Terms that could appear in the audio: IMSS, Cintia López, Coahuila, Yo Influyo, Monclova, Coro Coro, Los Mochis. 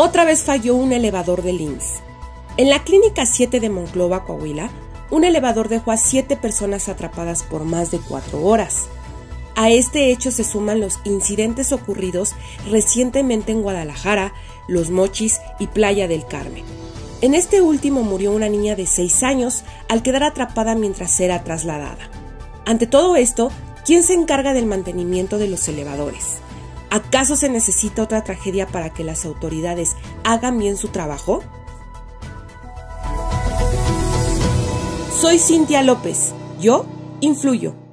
Otra vez falló un elevador del IMSS. En la Clínica 7 de Monclova, Coahuila, un elevador dejó a 7 personas atrapadas por más de 4 horas. A este hecho se suman los incidentes ocurridos recientemente en Guadalajara, Los Mochis y Playa del Carmen. En este último murió una niña de 6 años al quedar atrapada mientras era trasladada. Ante todo esto, ¿quién se encarga del mantenimiento de los elevadores? ¿Acaso se necesita otra tragedia para que las autoridades hagan bien su trabajo? Soy Cintia López, yo influyo.